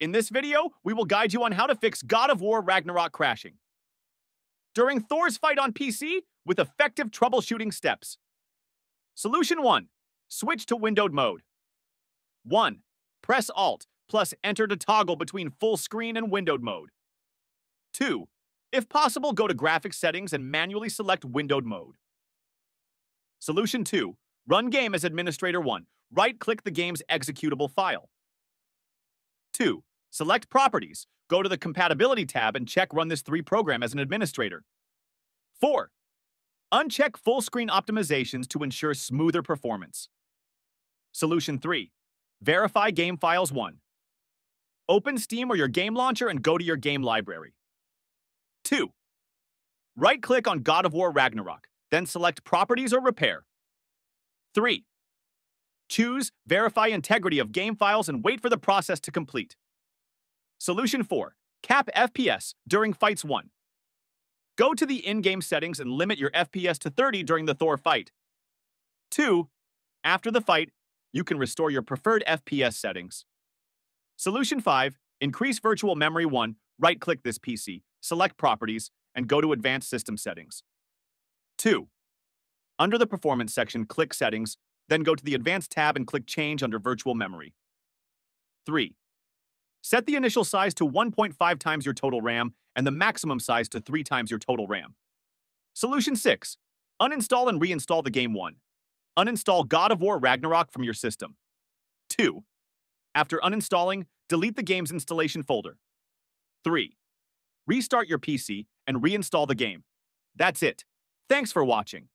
In this video, we will guide you on how to fix God of War Ragnarok crashing during Thor's fight on PC with effective troubleshooting steps. Solution 1. Switch to windowed mode. 1. Press Alt plus Enter to toggle between full screen and windowed mode. 2. If possible, go to graphics settings and manually select windowed mode. Solution 2. Run game as administrator 1. Right-click the game's executable file. 2. Select Properties. Go to the Compatibility tab and check Run this 3 program as an administrator. 4. Uncheck full-screen optimizations to ensure smoother performance. Solution 3. Verify Game Files 1. Open Steam or your game launcher and go to your game library. 2. Right-click on God of War Ragnarok, then select Properties or Repair. 3. Choose Verify Integrity of Game Files and wait for the process to complete. Solution 4. Cap FPS during Fights 1. Go to the in-game settings and limit your FPS to 30 during the Thor fight. 2. After the fight, you can restore your preferred FPS settings. Solution 5. Increase Virtual Memory 1. Right-click this PC, select Properties, and go to Advanced System Settings. 2. Under the Performance section, click Settings, then go to the Advanced tab and click Change under Virtual Memory. 3. Set the initial size to 1.5 times your total RAM and the maximum size to 3 times your total RAM. Solution 6. Uninstall and reinstall the game 1. Uninstall God of War Ragnarok from your system. 2. After uninstalling, delete the game's installation folder. 3. Restart your PC and reinstall the game. That's it. Thanks for watching.